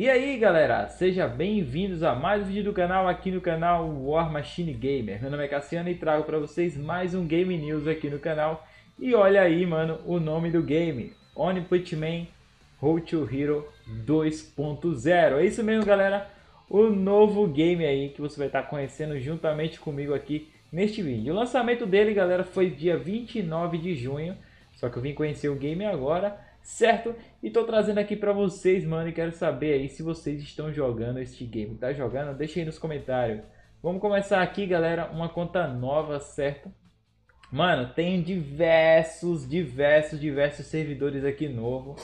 E aí galera, sejam bem-vindos a mais um vídeo do canal, aqui no canal War Machine Gamer. Meu nome é Cassiano e trago pra vocês mais um Game News aqui no canal. E olha aí mano, o nome do game, One Punch Man Road to Hero 2.0. É isso mesmo galera, o novo game aí que você vai estar conhecendo juntamente comigo aqui neste vídeo. O lançamento dele galera foi dia 29 de junho, só que eu vim conhecer o game agora, certo? E tô trazendo aqui pra vocês, mano, e quero saber aí se vocês estão jogando este game. Tá jogando? Deixa aí nos comentários. Vamos começar aqui, galera, uma conta nova, certo? Mano, tem diversos servidores aqui novo.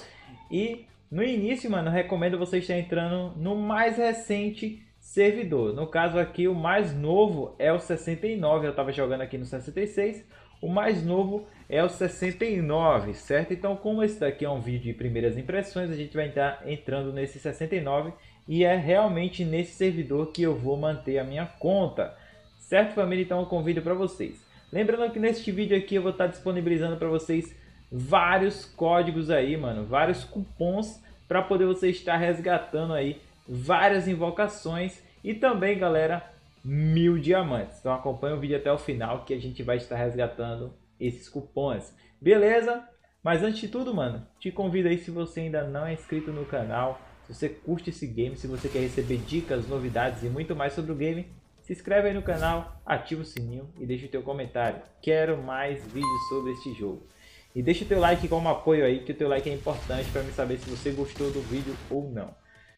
E no início, mano, eu recomendo vocês estarem entrando no mais recente servidor. No caso aqui, o mais novo é o 69, eu tava jogando aqui no 66. O mais novo é o 69, certo? Então, como esse daqui é um vídeo de primeiras impressões, a gente vai estar entrando nesse 69 e é realmente nesse servidor que eu vou manter a minha conta, certo, família? Então, eu convido para vocês. Lembrando que neste vídeo aqui eu vou estar disponibilizando para vocês vários códigos aí, mano, vários cupons para poder você estar resgatando aí várias invocações e também, galera, 1000 diamantes. Então acompanha o vídeo até o final que a gente vai estar resgatando esses cupons, beleza? Mas antes de tudo, mano, te convido aí, se você ainda não é inscrito no canal, se você curte esse game, se você quer receber dicas, novidades e muito mais sobre o game, se inscreve aí no canal, ativa o sininho e deixa o teu comentário. Quero mais vídeos sobre este jogo. E deixa o teu like como apoio aí, que o teu like é importante para me saber se você gostou do vídeo ou não.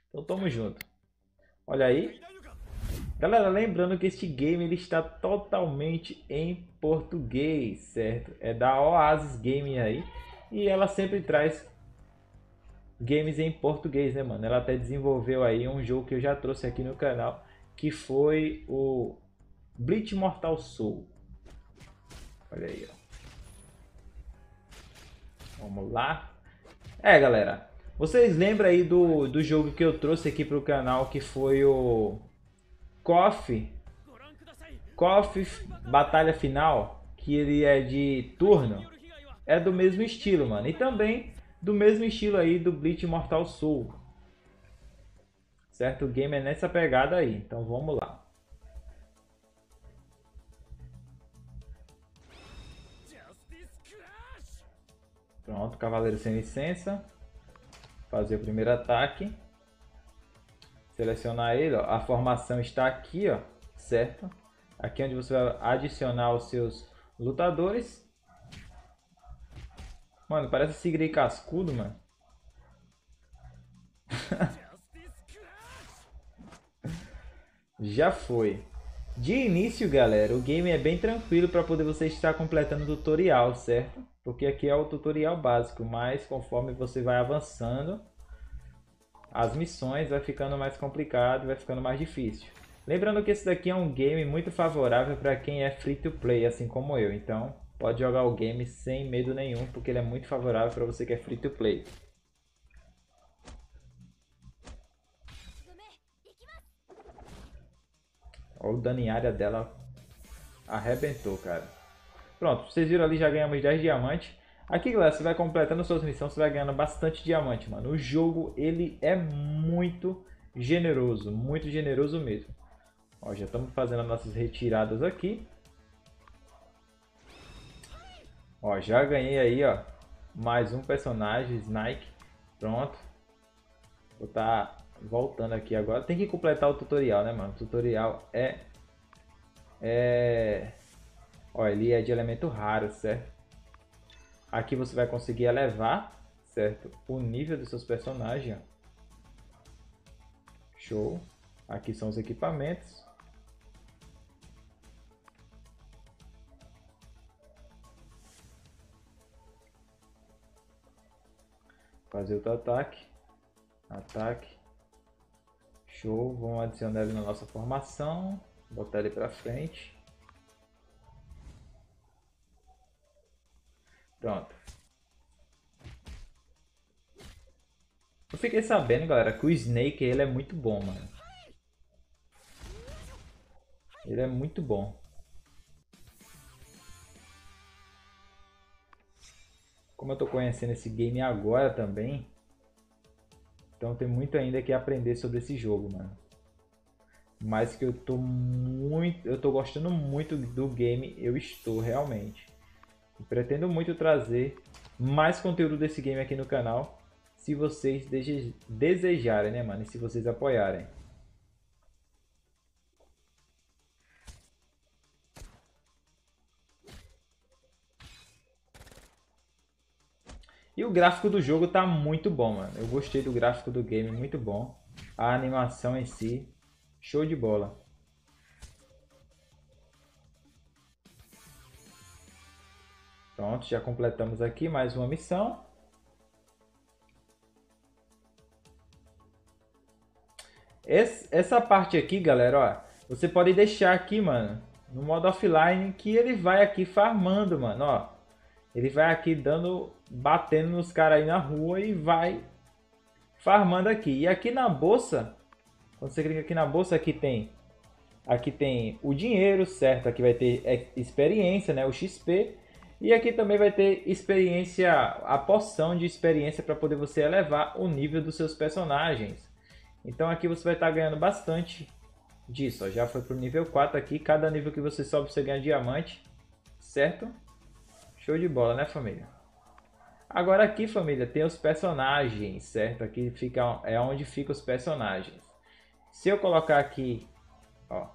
Então tamo junto. Olha aí. Galera, lembrando que este game ele está totalmente em português, certo? É da Oasis Gaming aí, e ela sempre traz games em português, né mano? Ela até desenvolveu aí um jogo que eu já trouxe aqui no canal, que foi o Bleach Immortal Soul. Olha aí, ó. Vamos lá. É galera, vocês lembram aí do jogo que eu trouxe aqui para o canal, que foi o KOF Batalha Final, que ele é de turno, é do mesmo estilo, mano, e também do mesmo estilo aí do Bleach Immortal Soul, certo? O game é nessa pegada aí, então vamos lá. Pronto, cavaleiro sem licença, fazer o primeiro ataque. Selecionar ele, ó. A formação está aqui, ó, certo? Aqui onde você vai adicionar os seus lutadores. Mano, parece Sigre e Cascudo, mano. Já foi. De início, galera, o game é bem tranquilo para poder você estar completando o tutorial, certo? Porque aqui é o tutorial básico, mas conforme você vai avançando, as missões vai ficando mais complicado, vai ficando mais difícil. Lembrando que esse daqui é um game muito favorável para quem é free to play, assim como eu. Então, pode jogar o game sem medo nenhum, porque ele é muito favorável para você que é free to play. Olha o dano em área dela, arrebentou, cara. Pronto, vocês viram ali, já ganhamos 10 diamantes. Aqui galera, você vai completando suas missões, você vai ganhando bastante diamante, mano. O jogo, ele é muito generoso mesmo. Ó, já estamos fazendo as nossas retiradas aqui. Ó, já ganhei aí, ó, mais um personagem, Snake. Pronto. Vou estar voltando aqui agora. Tem que completar o tutorial, né, mano? O tutorial Ó, ele é de elemento raro, certo? Aqui você vai conseguir elevar, certo, o nível dos seus personagens. Show. Aqui são os equipamentos. Fazer outro ataque. Ataque. Show. Vamos adicionar ele na nossa formação. Botar ele para frente. Pronto. Eu fiquei sabendo, galera, que o Snake, ele é muito bom, mano. Ele é muito bom. Como eu tô conhecendo esse game agora também, Então tem muito ainda que aprender sobre esse jogo, mano. Mas que eu tô gostando muito do game, eu estou realmente. Eu pretendo muito trazer mais conteúdo desse game aqui no canal, se vocês desejarem, né, mano? E se vocês apoiarem. E o gráfico do jogo tá muito bom, mano. Eu gostei do gráfico do game, muito bom. A animação em si, show de bola. Pronto, já completamos aqui mais uma missão. Essa parte aqui, galera, ó. Você pode deixar aqui, mano, no modo offline, que ele vai aqui farmando, mano, ó. Ele vai aqui batendo nos caras aí na rua e vai farmando aqui. E aqui na bolsa, quando você clica aqui na bolsa, aqui tem o dinheiro, certo? Aqui vai ter experiência, né? O XP. E aqui também vai ter experiência, a porção de experiência para poder você elevar o nível dos seus personagens. Então aqui você vai estar ganhando bastante disso. Ó. Já foi pro nível 4 aqui. Cada nível que você sobe, você ganha diamante, certo? Show de bola, né, família? Agora aqui, família, tem os personagens, certo? Aqui fica, é onde ficam os personagens. Se eu colocar aqui, ó,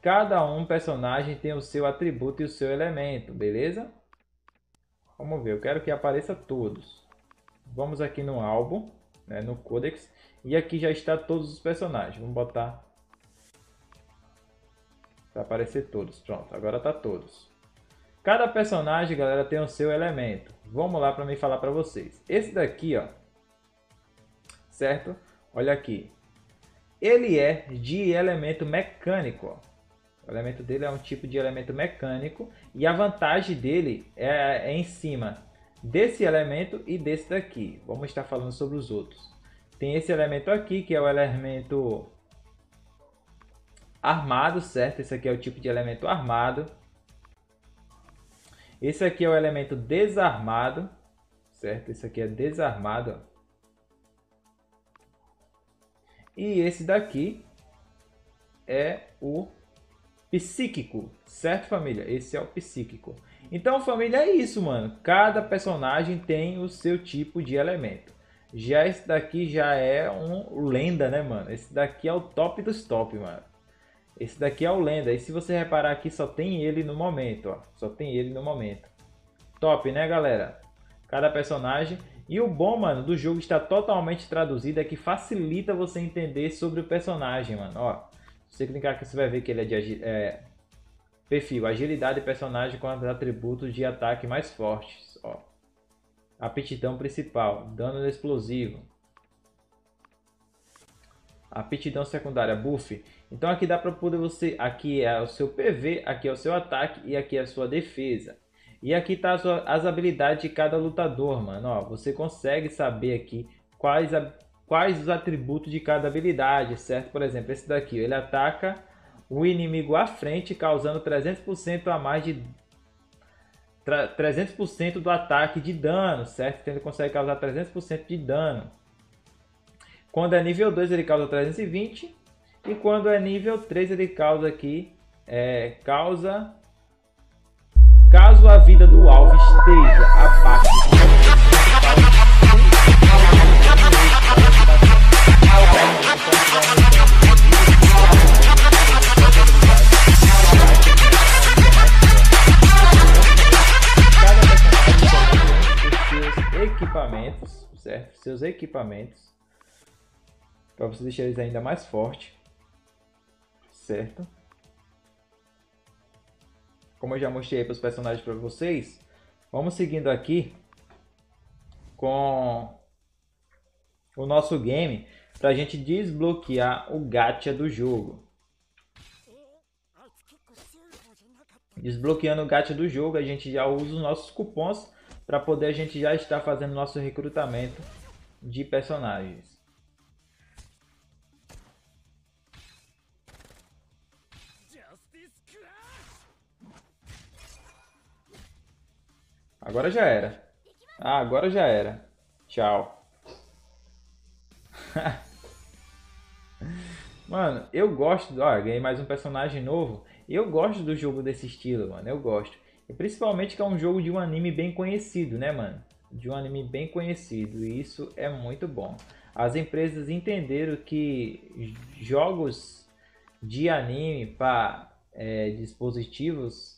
cada personagem tem o seu atributo e o seu elemento, beleza? Vamos ver, eu quero que apareça todos. Vamos aqui no álbum, né, no Codex, e aqui já está todos os personagens. Vamos botar para aparecer todos. Pronto, agora tá todos. Cada personagem, galera, tem o seu elemento. Vamos lá para mim falar para vocês. Esse daqui, ó, certo? Olha aqui. Ele é de elemento mecânico, ó. O elemento dele é um tipo de elemento mecânico. E a vantagem dele é em cima desse elemento e desse daqui. Vamos estar falando sobre os outros. Tem esse elemento aqui, que é o elemento armado, certo? Esse aqui é o tipo de elemento armado. Esse aqui é o elemento desarmado, certo? Esse aqui é desarmado. E esse daqui é o psíquico, certo, família? Esse é o psíquico. Então, família, é isso, mano. Cada personagem tem o seu tipo de elemento. Já esse daqui já é um lenda, né, mano? Esse daqui é o top dos top, mano. Esse daqui é o lenda, e se você reparar aqui só tem ele no momento, ó. Só tem ele no momento. Top, né, galera? Cada personagem. E o bom, mano, do jogo está totalmente traduzido, é que facilita você entender sobre o personagem, mano. Ó, se você clicar aqui, você vai ver que ele é de perfil, agilidade, personagem com atributos de ataque mais fortes, ó. Aptidão principal, dano explosivo. Aptidão secundária, buff. Então aqui dá para poder você, aqui é o seu PV, aqui é o seu ataque e aqui é a sua defesa. E aqui tá as habilidades de cada lutador, mano, ó. Você consegue saber aqui quais os atributos de cada habilidade, certo? Por exemplo, esse daqui, ele ataca o inimigo à frente, causando 300% a mais de 300% do ataque de dano, certo? Então ele consegue causar 300% de dano. Quando é nível 2, ele causa 320. E quando é nível 3, ele causa aqui... Caso a vida do alvo esteja abaixo de... Equipamentos, certo? Seus equipamentos. Para você deixar eles ainda mais fortes, certo? Como eu já mostrei para os personagens para vocês, vamos seguindo aqui com o nosso game para a gente desbloquear o gacha do jogo. Desbloqueando o gacha do jogo, a gente já usa os nossos cupons para poder a gente já estar fazendo nosso recrutamento de personagens. Agora já era. Ah, agora já era. Tchau. Mano, eu gosto... Ó, ganhei mais um personagem novo. Eu gosto do jogo desse estilo, mano. Eu gosto. E principalmente que é um jogo de um anime bem conhecido, né, mano? De um anime bem conhecido. E isso é muito bom. As empresas entenderam que jogos de anime para dispositivos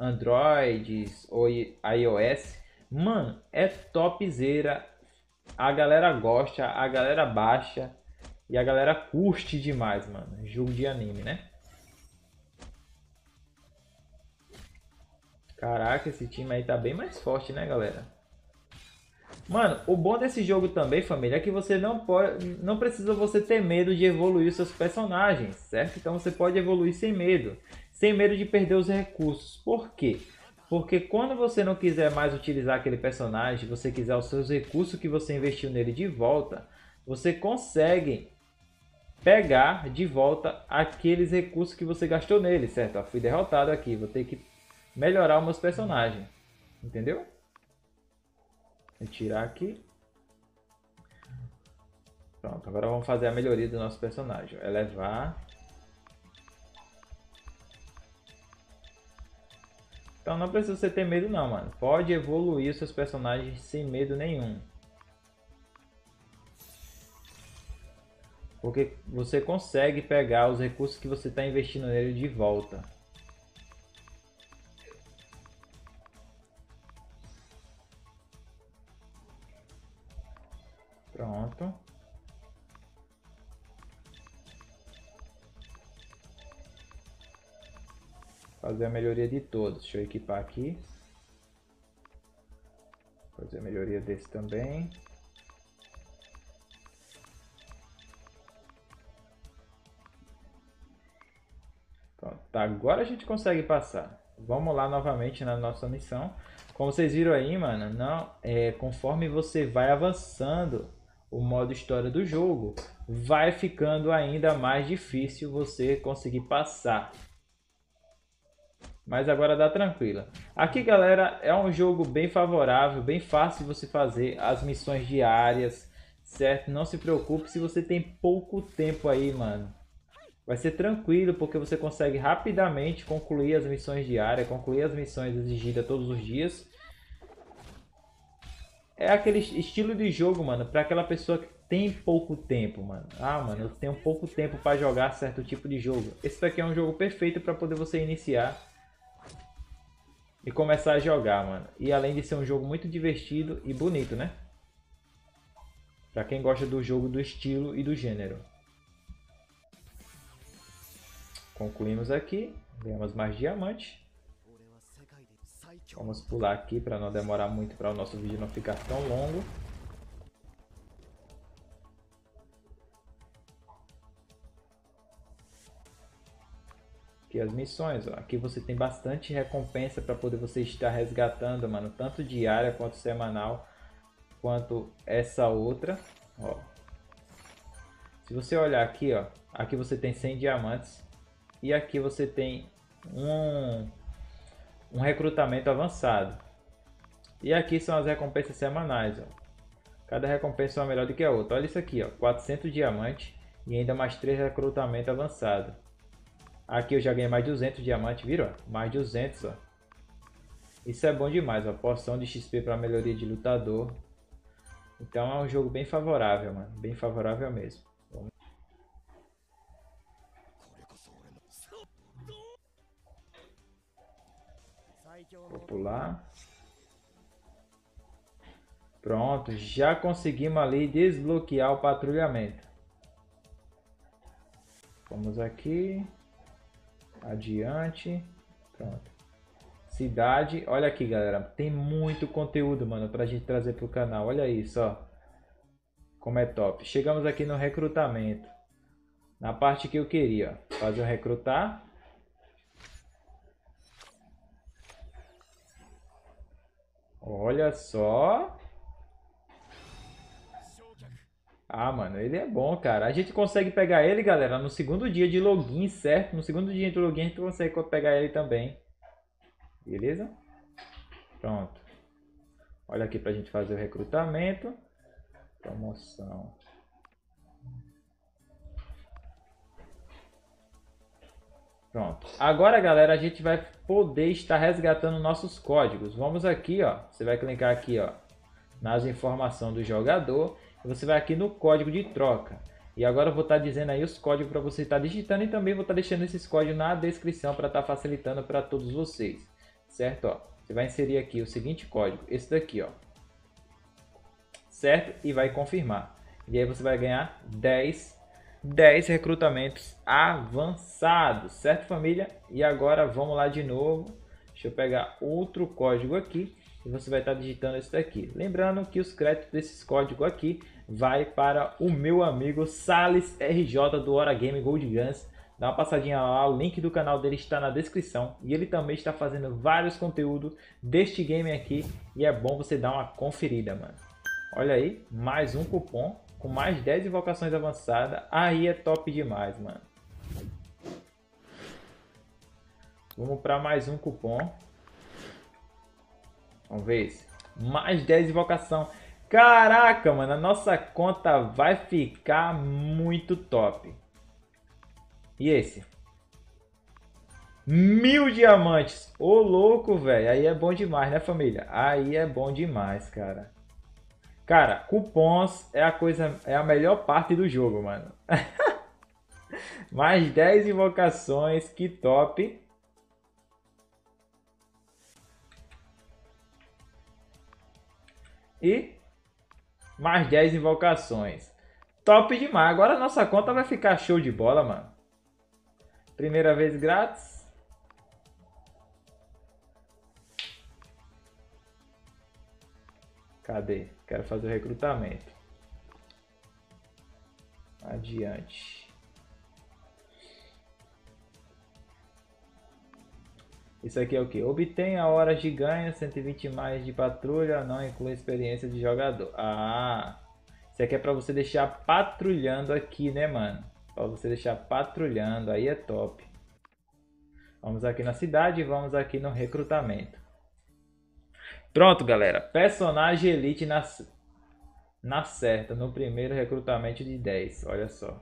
Androids ou iOS, mano, é topzera. A galera gosta, a galera baixa. E a galera curte demais, mano. Jogo de anime, né? Caraca, esse time aí tá bem mais forte, né, galera? Mano, o bom desse jogo também, família, é que você não precisa você ter medo de evoluir os seus personagens, certo? Então você pode evoluir sem medo. Sem medo de perder os recursos. Por quê? Porque quando você não quiser mais utilizar aquele personagem, você quiser os seus recursos que você investiu nele de volta, você consegue pegar de volta aqueles recursos que você gastou nele, certo? Ó, fui derrotado aqui, vou ter que melhorar os meus personagens, entendeu? Vou tirar aqui. Pronto, agora vamos fazer a melhoria do nosso personagem. Elevar. Então não precisa você ter medo não, mano. Pode evoluir seus personagens sem medo nenhum. Porque você consegue pegar os recursos que você está investindo nele de volta. Pronto. Fazer a melhoria de todos. Deixa eu equipar aqui. Fazer a melhoria desse também. Agora a gente consegue passar. Vamos lá novamente na nossa missão. Como vocês viram aí, mano, conforme você vai avançando o modo história do jogo, vai ficando ainda mais difícil você conseguir passar. Mas agora dá tranquila. Aqui, galera, é um jogo bem favorável, bem fácil de você fazer as missões diárias, certo? Não se preocupe se você tem pouco tempo aí, mano. Vai ser tranquilo, porque você consegue rapidamente concluir as missões diárias, concluir as missões exigidas todos os dias. É aquele estilo de jogo, mano, para aquela pessoa que tem pouco tempo, mano. Ah, mano, eu tenho pouco tempo para jogar certo tipo de jogo. Esse daqui é um jogo perfeito para poder você iniciar e começar a jogar, mano. E além de ser um jogo muito divertido e bonito, né? Para quem gosta do jogo, do estilo e do gênero. Concluímos aqui, ganhamos mais diamante. Vamos pular aqui para não demorar muito, para o nosso vídeo não ficar tão longo. Aqui as missões, ó. Aqui você tem bastante recompensa para poder você estar resgatando, mano, tanto diária quanto semanal, quanto essa outra, ó. Se você olhar aqui, ó, aqui você tem 100 diamantes. E aqui você tem um recrutamento avançado. E aqui são as recompensas semanais, ó. Cada recompensa é uma melhor do que a outra. Olha isso aqui, ó, 400 diamantes e ainda mais 3 recrutamento avançado. Aqui eu já ganhei mais 200 diamantes, viram? Mais 200, ó. Isso é bom demais, ó. Porção de XP para melhoria de lutador. Então é um jogo bem favorável, mano. Bem favorável mesmo. Vou pular. Pronto, já conseguimos ali desbloquear o patrulhamento. Vamos aqui. Adiante. Pronto. Cidade. Olha aqui, galera. Tem muito conteúdo, mano, pra gente trazer pro canal. Olha isso, ó. Como é top. Chegamos aqui no recrutamento. Na parte que eu queria, ó. Fazer o recrutar. Olha só. Ah, mano, ele é bom, cara. A gente consegue pegar ele, galera, no segundo dia de login, certo? No segundo dia de login a gente consegue pegar ele também. Beleza? Pronto. Olha aqui pra gente fazer o recrutamento. Promoção. Pronto. Agora, galera, a gente vai poder estar resgatando nossos códigos. Vamos aqui, ó. Você vai clicar aqui, ó, nas informações do jogador. E você vai aqui no código de troca. E agora eu vou estar dizendo aí os códigos para você estar digitando. E também vou estar deixando esses códigos na descrição para estar facilitando para todos vocês. Certo? Ó, você vai inserir aqui o seguinte código. Esse daqui, ó. Certo? E vai confirmar. E aí você vai ganhar 10 recrutamentos avançados, certo, família? E agora vamos lá de novo. Deixa eu pegar outro código aqui e você vai estar digitando isso daqui. Lembrando que os créditos desses códigos aqui vai para o meu amigo SalvianoRJ do Hora Game Gold Guns. Dá uma passadinha lá, o link do canal dele está na descrição e ele também está fazendo vários conteúdos deste game aqui e é bom você dar uma conferida, mano. Olha aí, mais um cupom com mais 10 invocações avançadas, aí é top demais, mano. Vamos para mais um cupom. Vamos ver esse. Mais 10 invocação. Caraca, mano, a nossa conta vai ficar muito top. E esse? 1000 diamantes. Ô, louco, velho. Aí é bom demais, né, família? Aí é bom demais, cara. Cara, cupons é a melhor parte do jogo, mano. Mais 10 invocações, que top. E mais 10 invocações. Top demais. Agora a nossa conta vai ficar show de bola, mano. Primeira vez grátis. Cadê? Quero fazer o recrutamento. Adiante. Isso aqui é o que? Obtenha horas de ganho, 120 mais de patrulha, não inclui experiência de jogador. Ah, isso aqui é pra você deixar patrulhando aqui, né, mano? Pra você deixar patrulhando, aí é top. Vamos aqui na cidade e vamos aqui no recrutamento. Pronto, galera. Personagem Elite na certa, no primeiro recrutamento de 10. Olha só.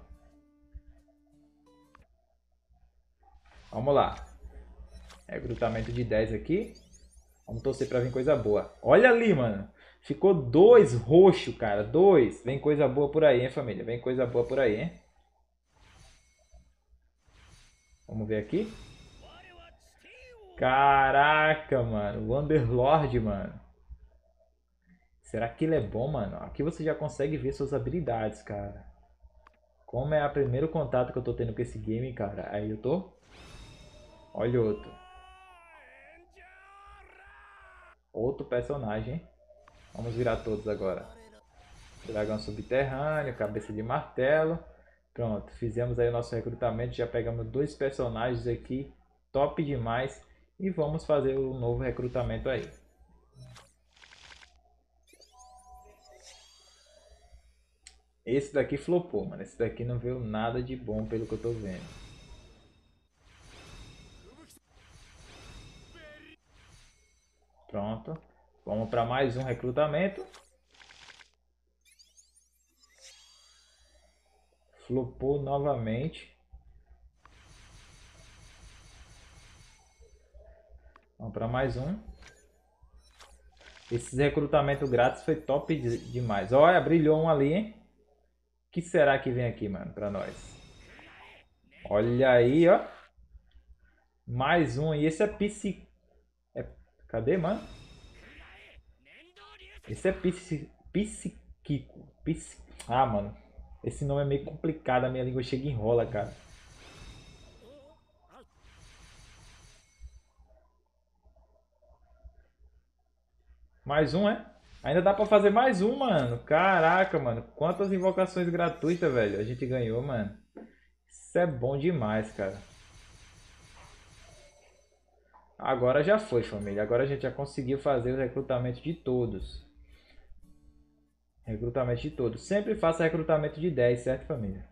Vamos lá. Recrutamento de 10 aqui. Vamos torcer pra vir coisa boa. Olha ali, mano. Ficou 2 roxo, cara. 2. Vem coisa boa por aí, hein, família? Vem coisa boa por aí, hein? Vamos ver aqui. Caraca, mano. O Wanderlord, mano. Será que ele é bom, mano? Aqui você já consegue ver suas habilidades, cara. Como é o primeiro contato que eu tô tendo com esse game, cara. Aí eu tô... Olha outro. Outro personagem, hein? Vamos virar todos agora. Dragão subterrâneo, cabeça de martelo. Pronto. Fizemos aí o nosso recrutamento. Já pegamos 2 personagens aqui. Top demais. E vamos fazer um novo recrutamento aí. Esse daqui flopou, mano. Esse daqui não veio nada de bom pelo que eu tô vendo. Pronto. Vamos para mais um recrutamento. Flopou novamente. Vamos para mais um. Esse recrutamento grátis foi top demais. Olha, brilhou um ali, hein? O que será que vem aqui, mano, para nós? Olha aí, ó. Mais um. E esse é psico... Cadê, mano? Esse é psiquico. Ah, mano. Esse nome é meio complicado. A minha língua chega e enrola, cara. Mais um, é? Ainda dá pra fazer mais um, mano. Caraca, mano. Quantas invocações gratuitas, velho. A gente ganhou, mano. Isso é bom demais, cara. Agora já foi, família. Agora a gente já conseguiu fazer o recrutamento de todos. Recrutamento de todos. Sempre faça recrutamento de 10, certo, família?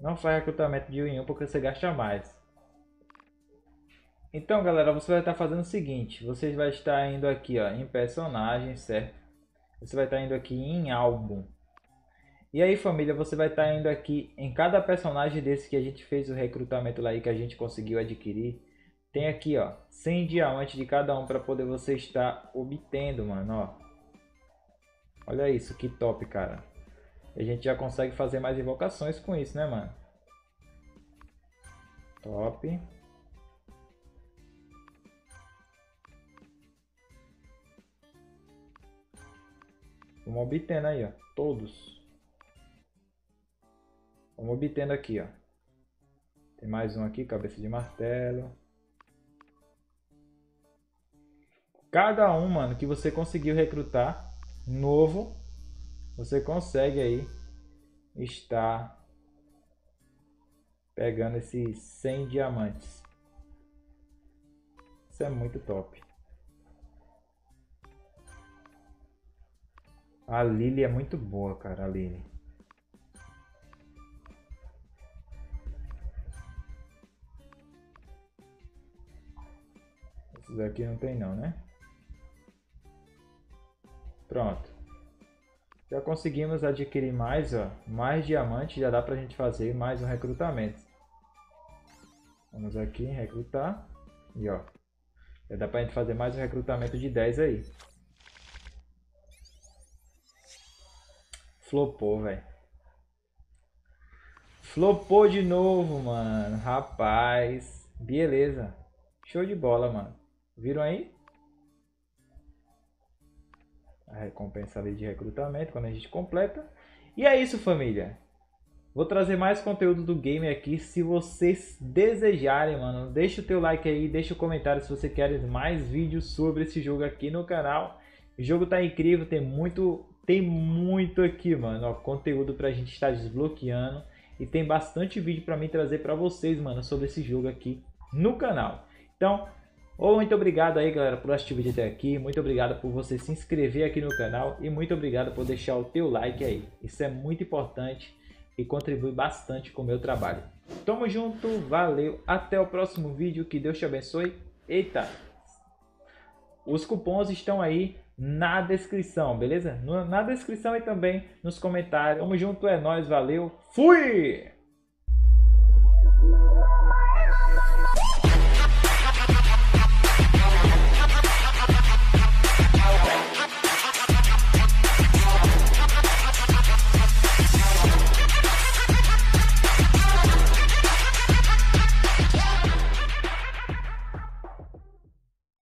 Não faça recrutamento de 1 em 1 porque você gasta mais. Então, galera, você vai estar fazendo o seguinte. Você vai estar indo aqui, ó, em personagem, certo? Você vai estar indo aqui em álbum. E aí, família, você vai estar indo aqui em cada personagem desse que a gente fez o recrutamento lá e que a gente conseguiu adquirir. Tem aqui, ó, 100 diamantes de cada um para poder você estar obtendo, mano, ó. Olha isso, que top, cara. A gente já consegue fazer mais invocações com isso, né, mano? Top. Vamos obtendo aí, ó, todos. Vamos obtendo aqui, ó. Tem mais um aqui, cabeça de martelo. Cada um, mano, que você conseguiu recrutar novo, você consegue aí estar pegando esses 100 diamantes. Isso é muito top. A Lily é muito boa, cara, a Lily. Esses aqui não tem não, né? Pronto. Já conseguimos adquirir mais, ó, mais diamantes, já dá pra gente fazer mais um recrutamento. Vamos aqui em recrutar. E ó, já dá pra gente fazer mais um recrutamento de 10 aí. Flopou, velho. Flopou de novo, mano. Rapaz. Beleza. Show de bola, mano. Viram aí? A recompensa ali de recrutamento quando a gente completa. E é isso, família. Vou trazer mais conteúdo do game aqui. Se vocês desejarem, mano, deixa o teu like aí, deixa o comentário se você quer mais vídeos sobre esse jogo aqui no canal. O jogo tá incrível, tem muito aqui, mano, ó, conteúdo pra gente estar desbloqueando. E tem bastante vídeo pra mim trazer pra vocês, mano, sobre esse jogo aqui no canal. Então, muito obrigado aí, galera, por assistir o vídeo até aqui. Muito obrigado por você se inscrever aqui no canal. E muito obrigado por deixar o teu like aí. Isso é muito importante e contribui bastante com o meu trabalho. Tamo junto, valeu. Até o próximo vídeo. Que Deus te abençoe. Eita! Os cupons estão aí na descrição, beleza? Na descrição e também nos comentários. Tamo junto, é nóis, valeu. Fui!